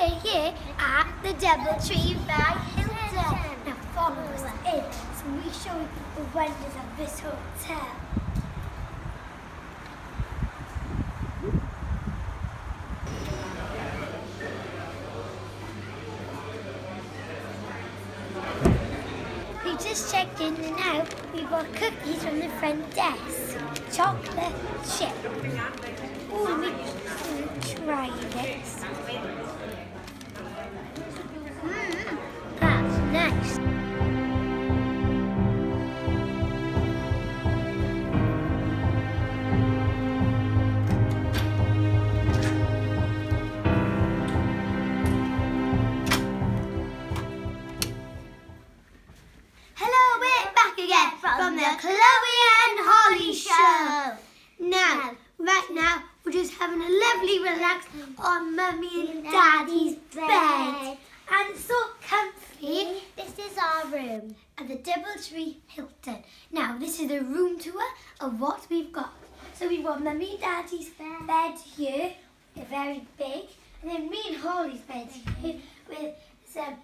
We're here at the DoubleTree by Hilton. Now follow us in, so we show you the wonders of this hotel. We just checked in and out. We bought cookies from the front desk. Chocolate chip. Ooh, we just tried it. That's nice. Hello, we're back again from the Chloe and Holly show. Now, right now, we're just having a lovely relax on Mummy and Daddy's bed. And it's so comfy. This is our room at the DoubleTree Hilton. Now, this is a room tour of what we've got. So we've got Mummy and Daddy's bed here, they're very big. And then me and Holly's bed here with some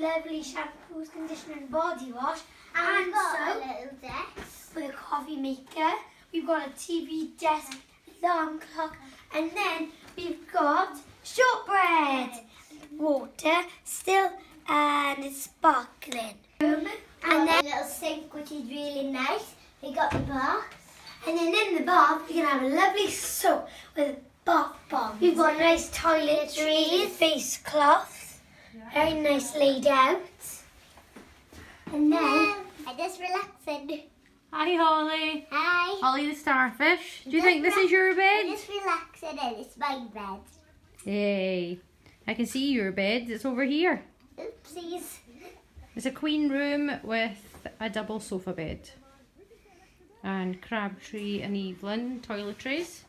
lovely shampoos, conditioner and body wash. And we've got a little desk with a coffee maker. We've got a TV desk, alarm clock, and then we've got shortbread, water, still, and it's sparkling. And then a little sink, which is really nice. We got the bath, and then in the bath we can have a lovely soap with a bath bomb. We've got nice toiletries, face cloths, very nice laid out. And then I just relaxed. Hi Holly. Hi. Holly the starfish. Do you think this is your bed? Just relax it in. It's my bed. Yay. I can see your bed. It's over here. Oopsies. It's a queen room with a double sofa bed. And Crabtree and Evelyn toiletries.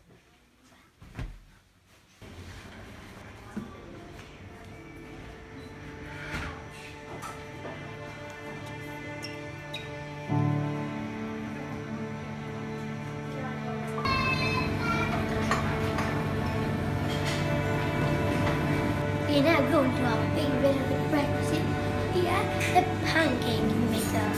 We're now going to our big bit of the breakfast here, the pancake maker.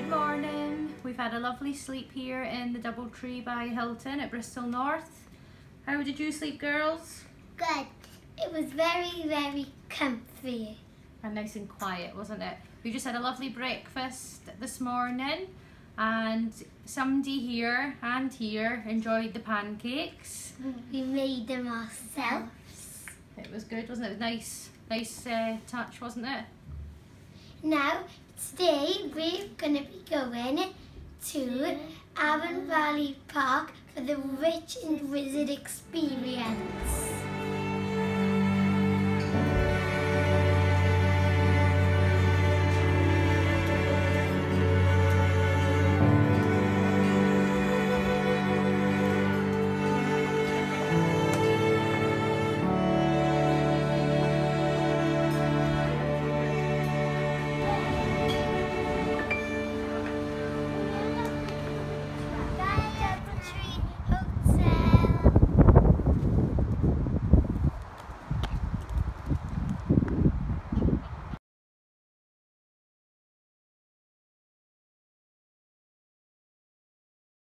Good morning. We've had a lovely sleep here in the DoubleTree by Hilton at Bristol North. How did you sleep, girls? Good. It was very, very comfy. And nice and quiet, wasn't it? We just had a lovely breakfast this morning and somebody here and here enjoyed the pancakes. We made them ourselves. It was good, wasn't it? It was nice touch, wasn't it? Now, today we're going to be going to Avon Valley Park for the Witch and Wizard Experience.